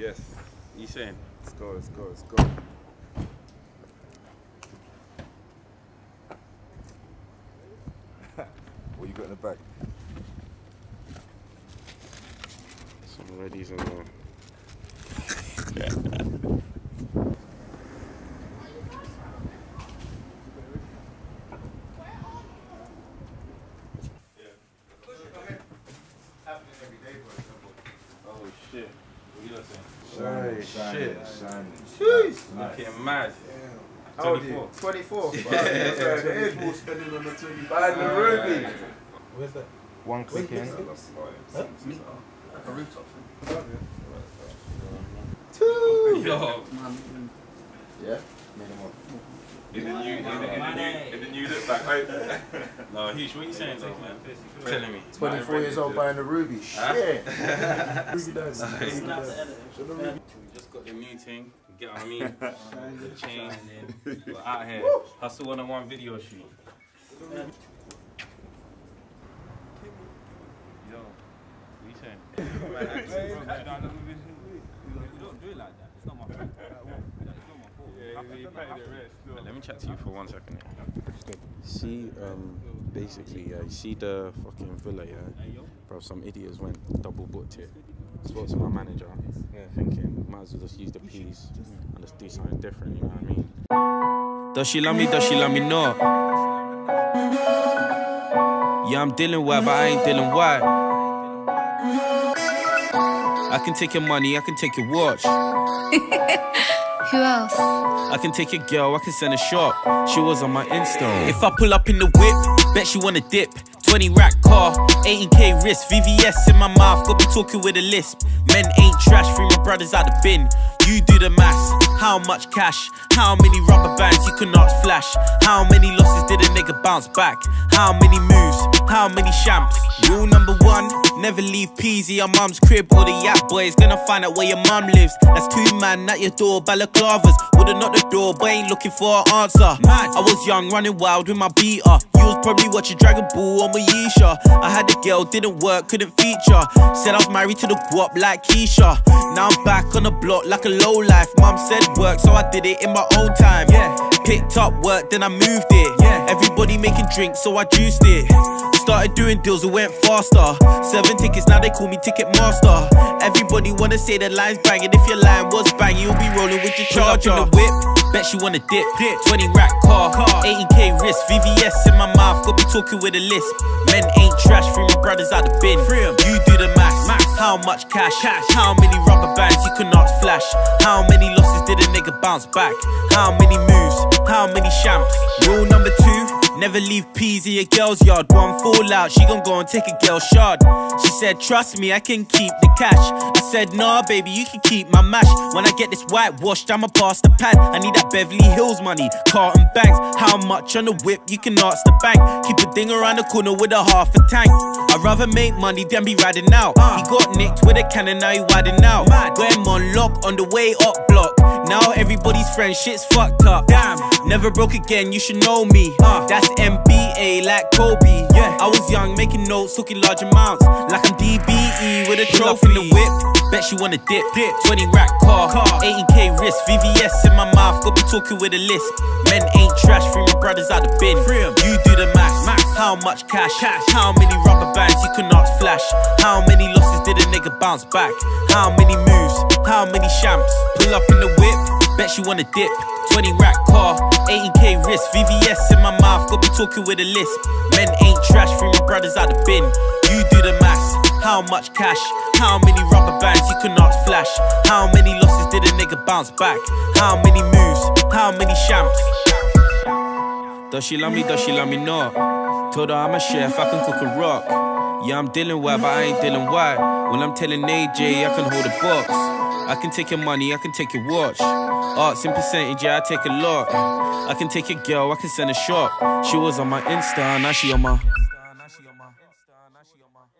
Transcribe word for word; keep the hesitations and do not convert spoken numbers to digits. Yes. Ishan. Let's go, let's go, let's go. What you got in the back? Some reddies in there. Mad. Damn. twenty-four. twenty-four. Yeah. Wow, that's the edge ball spending on the twenty-five. By the Ruby. Where's that? One click in. Huh? A rooftop thing. Two. Yo. Yeah? In the new, in the, in the new look back home. No, Huge, what are you saying though, man? Telling me. twenty-four years old buying the Ruby. Shit. Ruby does. Just got the new thing. Get what I mean? Chain in. We're out here. Woo! Hustle one oh one video shoot. Yo, we turn. We don't do it like that. It's not my fault. It's not my fault. Let me chat to you for one second. Here. See, um, basically, yeah, you see the fucking villa, yeah? Bro, some idiots went double booked here. Spoke to my manager, yeah, thinking might as well just use the piece and just do something different, you know what I mean? Does she love me? Does she love me not? Yeah, I'm dealing why, but I ain't dealing why. I can take your money, I can take your watch. Who else? I can take your girl, I can send a shop. She was on my Insta. If I pull up in the whip, bet she wanna dip. twenty rack car, eighteen K wrist, V V S in my mouth, got me talking with a lisp. Men ain't trash, free my brothers out the bin. You do the maths, how much cash, how many rubber bands you cannot flash, how many losses did a nigga bounce back, how many moves, how many champs. Rule number one, never leave P Z, your mum's crib or the yap boys gonna find out where your mum lives. That's two man at your door, balaclavas, would've knocked the door but ain't looking for an answer. Mad. I was young, running wild with my beater, you was probably watching Dragon Ball on my Yeesha. I had a girl, didn't work, couldn't feature. Said I was married to the guap like Keisha. Now I'm back on the block like a low life. Mum said work, so I did it in my own time. Yeah. Picked up work, then I moved it. Yeah. Everybody making drinks, so I juiced it. Started doing deals, it went faster. Serving tickets, now they call me Ticketmaster. Everybody wanna say the line's banging. If your line was banging, you'll be rolling with your charger. Pull up in the whip, bet she wanna dip. dip. twenty rack car, car. eighteen K wrist, V V S in my mouth, got me talking with a lisp. Men ain't trash, free my brothers out the bin. You do the maths, how much cash, cash, how many rubber bands you cannot flash, how many losses did a nigga bounce back, how many moves, how many champs. Rule number two, never leave peas in your girl's yard. One fallout, she gon' go and take a girl shard. She said, trust me, I can keep the cash. I said, nah, baby, you can keep my mash. When I get this whitewashed, I'ma pass the pad. I need that Beverly Hills money, Carlton Banks. How much on the whip, you can ask the bank. Keep a thing around the corner with a half a tank. I'd rather make money than be riding out. He got nicked with a cannon, now he widening out. Going on lock on the way up block. Now everybody's friend, shit's fucked up. Damn, never broke again, you should know me. That's M B A like Kobe. Yeah, I was young, making notes, talking large amounts. Like I'm D B E with a trophy. Pull up in the whip, bet she wanna dip. dip. twenty rack car, car, eighteen K wrist, V V S in my mouth, got me talking with a lisp. Men ain't trash, free my brothers out the bin. You do the maths, how much cash, cash, how many rubber bands you cannot flash, how many losses did a nigga bounce back, how many moves, how many champs. Pull up in the whip, bet she wanna dip. twenty rack car, eighteen K wrist, V V S in my mouth, got me talking with a lisp. Men ain't trash, free my brothers out the bin. You do the maths, how much cash, how many rubber bands you cannot flash, how many losses did a nigga bounce back, how many moves, how many champs. Does she love me, does she love me not? Told her I'm a chef, I can cook a rock. Yeah, I'm dealing why, but I ain't dealing why. When I'm telling A J, I can hold a box. I can take your money, I can take your watch. Arts in percentage, yeah, I take a lot. I can take your girl, I can send a shop. She was on my Insta, now she on my...